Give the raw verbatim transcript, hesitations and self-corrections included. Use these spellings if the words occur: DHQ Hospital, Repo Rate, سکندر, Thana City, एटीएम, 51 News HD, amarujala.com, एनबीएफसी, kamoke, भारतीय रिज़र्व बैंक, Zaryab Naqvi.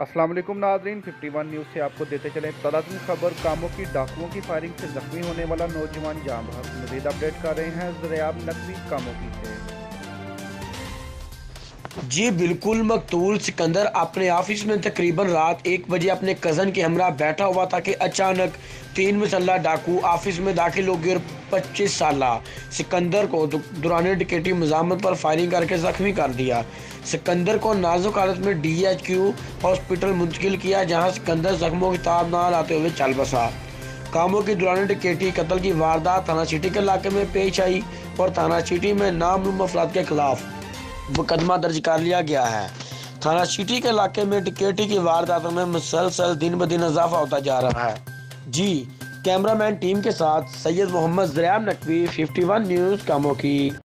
अस्सलाम वालेकुम नाज़रीन, इक्यावन न्यूज़ से आपको देते चले ताज़ा खबर। कामोके डाकुओं की फायरिंग से जख्मी होने वाला नौजवान जाम बहक। मज़ीद अपडेट कर रहे हैं ज़रयाब नकवी कामोके से। जी बिल्कुल, मकतूल सिकंदर अपने ऑफिस में तकरीबन रात एक बजे अपने कज़न के हमरा बैठा हुआ था कि अचानक तीन मुसल्ह डाकू ऑफिस में दाखिल हो गए और पच्चीस साला सिकंदर को दौरान टिकटी मजामत पर फायरिंग करके जख्मी कर दिया। सिकंदर को नाजुक हालत में डी एच क्यू हॉस्पिटल मुंतकिल किया, जहां सिकंदर जख्मों की ताब ना लाते हुए चल बसा। कामों की दौरान टिकटी कत्ल की वारदात थाना सिटी के इलाके में पेश आई और थाना सिटी में नामलूम अफराद के खिलाफ मुकदमा दर्ज कर लिया गया है। थाना सिटी के इलाके में टिकटी की वारदातों में मुसलसल दिन ब दिन इजाफा होता जा रहा है। जी कैमरामैन टीम के साथ सैयद मोहम्मद ज़रयाब नकवी, इक्यावन न्यूज़ कामोके।